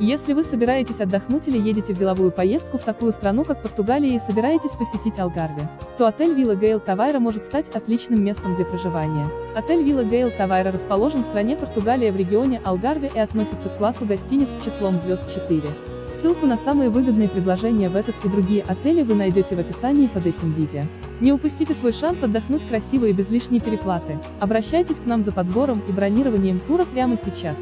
Если вы собираетесь отдохнуть или едете в деловую поездку в такую страну, как Португалия, и собираетесь посетить Алгарве, то отель Вила Гейл Тавира может стать отличным местом для проживания. Отель Вила Гейл Тавира расположен в стране Португалия в регионе Алгарве и относится к классу гостиниц с числом звезд 4. Ссылку на самые выгодные предложения в этот и другие отели вы найдете в описании под этим видео. Не упустите свой шанс отдохнуть красиво и без лишней переплаты. Обращайтесь к нам за подбором и бронированием тура прямо сейчас.